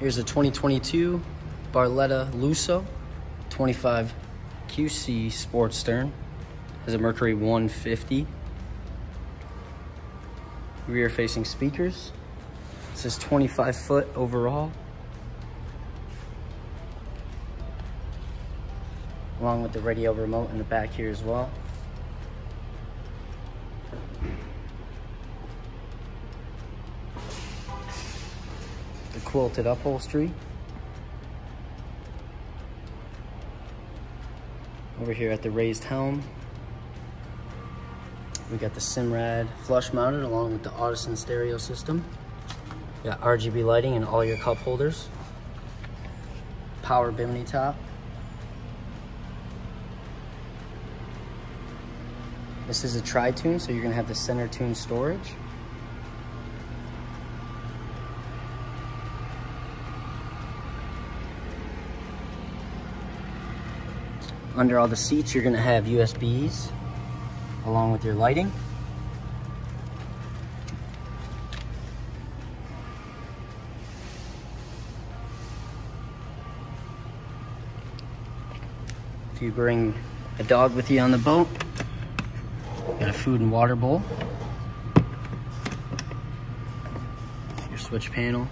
Here's a 2022 Barletta Lusso 25 QC Sports Stern. Has a Mercury 150. Rear facing speakers. It says 25 foot overall. Along with the radio remote in the back here as well. The quilted upholstery. Over here at the raised helm, we got the Simrad flush mounted along with the Audison stereo system. You got RGB lighting in all your cup holders. Power Bimini top. This is a tri-tune, so you're gonna have the center tune storage. Under all the seats, you're gonna have USBs along with your lighting. If you bring a dog with you on the boat, got a food and water bowl, your switch panel.